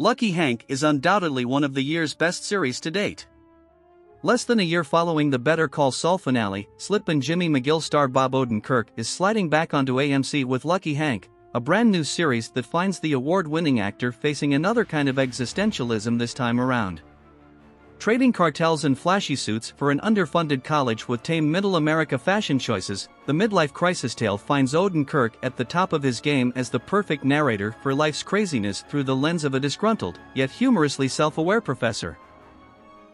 Lucky Hank is undoubtedly one of the year's best series to date. Less than a year following the Better Call Saul finale, Slip-in Jimmy McGill star Bob Odenkirk is sliding back onto AMC with Lucky Hank, a brand new series that finds the award-winning actor facing another kind of existentialism this time around. Trading cartels and flashy suits for an underfunded college with tame middle America fashion choices, the midlife crisis tale finds Odenkirk at the top of his game as the perfect narrator for life's craziness through the lens of a disgruntled, yet humorously self-aware professor.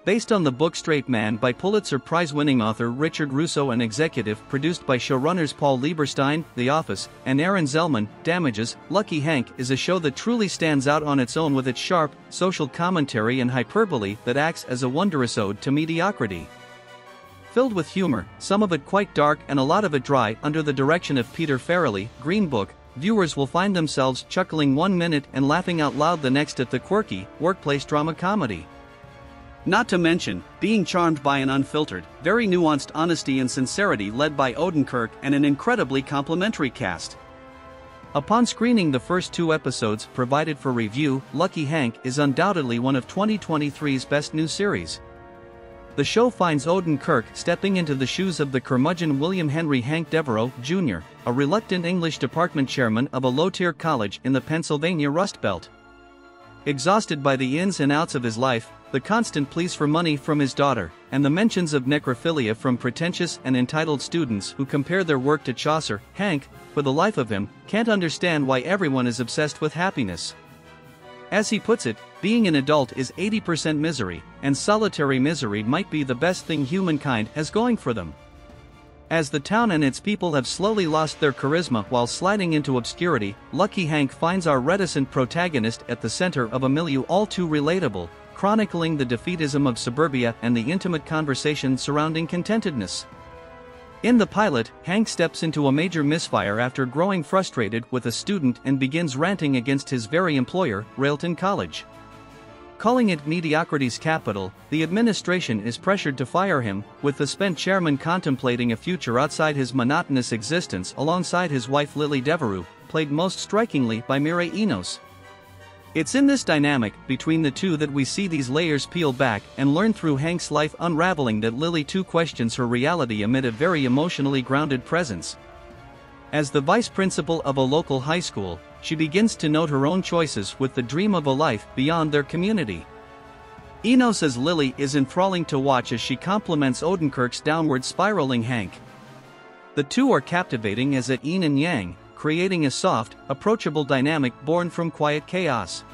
Based on the book Straight Man by Pulitzer Prize-winning author Richard Russo and executive produced by showrunners Paul Lieberstein, The Office, and Aaron Zellman, Damages, Lucky Hank is a show that truly stands out on its own with its sharp, social commentary and hyperbole that acts as a wondrous ode to mediocrity. Filled with humor, some of it quite dark and a lot of it dry, under the direction of Peter Farrelly, Green Book, viewers will find themselves chuckling one minute and laughing out loud the next at the quirky, workplace drama comedy. Not to mention, being charmed by an unfiltered, very nuanced honesty and sincerity led by Odenkirk and an incredibly complimentary cast. Upon screening the first two episodes provided for review, Lucky Hank is undoubtedly one of 2023's best new series. The show finds Odenkirk stepping into the shoes of the curmudgeon William Henry Hank Devereaux, Jr., a reluctant English department chairman of a low-tier college in the Pennsylvania Rust Belt. Exhausted by the ins and outs of his life, the constant pleas for money from his daughter, and the mentions of necrophilia from pretentious and entitled students who compare their work to Chaucer, Hank, for the life of him, can't understand why everyone is obsessed with happiness. As he puts it, being an adult is 80% misery, and solitary misery might be the best thing humankind has going for them. As the town and its people have slowly lost their charisma while sliding into obscurity, Lucky Hank finds our reticent protagonist at the center of a milieu all too relatable, chronicling the defeatism of suburbia and the intimate conversation surrounding contentedness. In the pilot, Hank steps into a major misfire after growing frustrated with a student and begins ranting against his very employer, Railton College. Calling it mediocrity's capital, the administration is pressured to fire him, with the spent chairman contemplating a future outside his monotonous existence alongside his wife Lily Devereaux, played most strikingly by Mireille Enos. It's in this dynamic between the two that we see these layers peel back and learn through Hank's life unraveling that Lily too questions her reality amid a very emotionally grounded presence. As the vice principal of a local high school, she begins to note her own choices with the dream of a life beyond their community. Enos as Lily is enthralling to watch as she compliments Odenkirk's downward spiraling Hank. The two are captivating as a yin and yang, creating a soft, approachable dynamic born from quiet chaos.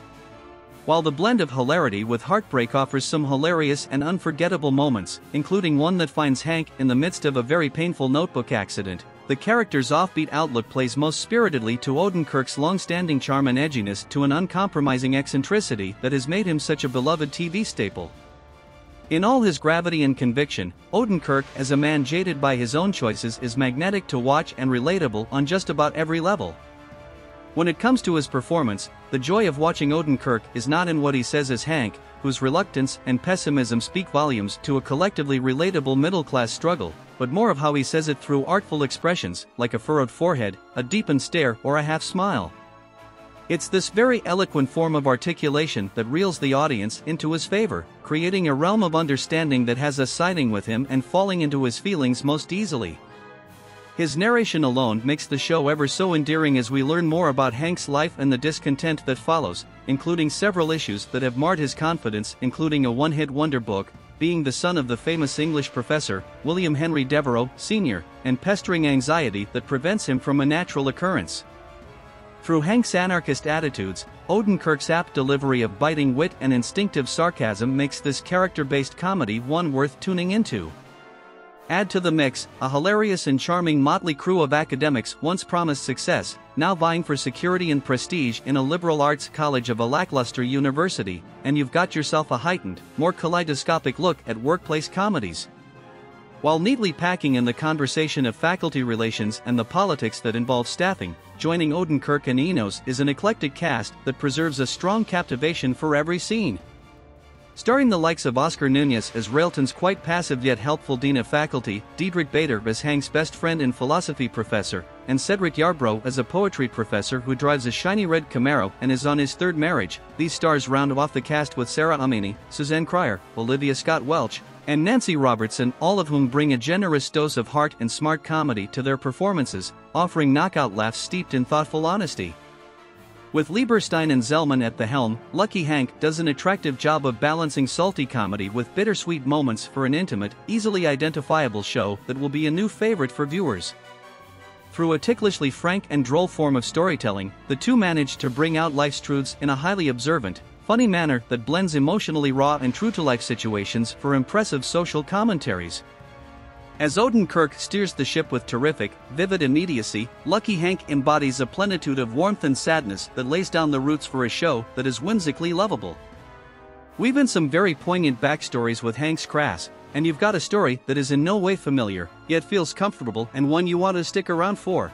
While the blend of hilarity with heartbreak offers some hilarious and unforgettable moments, including one that finds Hank in the midst of a very painful notebook accident, the character's offbeat outlook plays most spiritedly to Odenkirk's long-standing charm and edginess to an uncompromising eccentricity that has made him such a beloved TV staple. In all his gravity and conviction, Odenkirk as a man jaded by his own choices is magnetic to watch and relatable on just about every level. When it comes to his performance, the joy of watching Odenkirk is not in what he says as Hank, whose reluctance and pessimism speak volumes to a collectively relatable middle-class struggle, but more of how he says it through artful expressions, like a furrowed forehead, a deepened stare, or a half-smile. It's this very eloquent form of articulation that reels the audience into his favor, creating a realm of understanding that has us siding with him and falling into his feelings most easily. His narration alone makes the show ever so endearing as we learn more about Hank's life and the discontent that follows, including several issues that have marred his confidence, including a one-hit wonder book, being the son of the famous English professor, William Henry Devereaux, Sr., and pestering anxiety that prevents him from a natural occurrence. Through Hank's anarchist attitudes, Odenkirk's apt delivery of biting wit and instinctive sarcasm makes this character-based comedy one worth tuning into. Add to the mix, a hilarious and charming motley crew of academics once promised success, now vying for security and prestige in a liberal arts college of a lackluster university, and you've got yourself a heightened, more kaleidoscopic look at workplace comedies. While neatly packing in the conversation of faculty relations and the politics that involve staffing, joining Odenkirk and Enos is an eclectic cast that preserves a strong captivation for every scene. Starring the likes of Oscar Nunez as Railton's quite passive yet helpful dean of faculty, Diedrich Bader as Hank's best friend and philosophy professor, and Cedric Yarbrough as a poetry professor who drives a shiny red Camaro and is on his third marriage. These stars round off the cast with Sarah Amini, Suzanne Cryer, Olivia Scott Welch, and Nancy Robertson, all of whom bring a generous dose of heart and smart comedy to their performances, offering knockout laughs steeped in thoughtful honesty. With Lieberstein and Zellman at the helm, Lucky Hank does an attractive job of balancing salty comedy with bittersweet moments for an intimate, easily identifiable show that will be a new favorite for viewers. Through a ticklishly frank and droll form of storytelling, the two manage to bring out life's truths in a highly observant, funny manner that blends emotionally raw and true-to-life situations for impressive social commentaries. As Odenkirk steers the ship with terrific, vivid immediacy, Lucky Hank embodies a plenitude of warmth and sadness that lays down the roots for a show that is whimsically lovable. Weave in some very poignant backstories with Hank's crass, and you've got a story that is in no way familiar, yet feels comfortable and one you want to stick around for.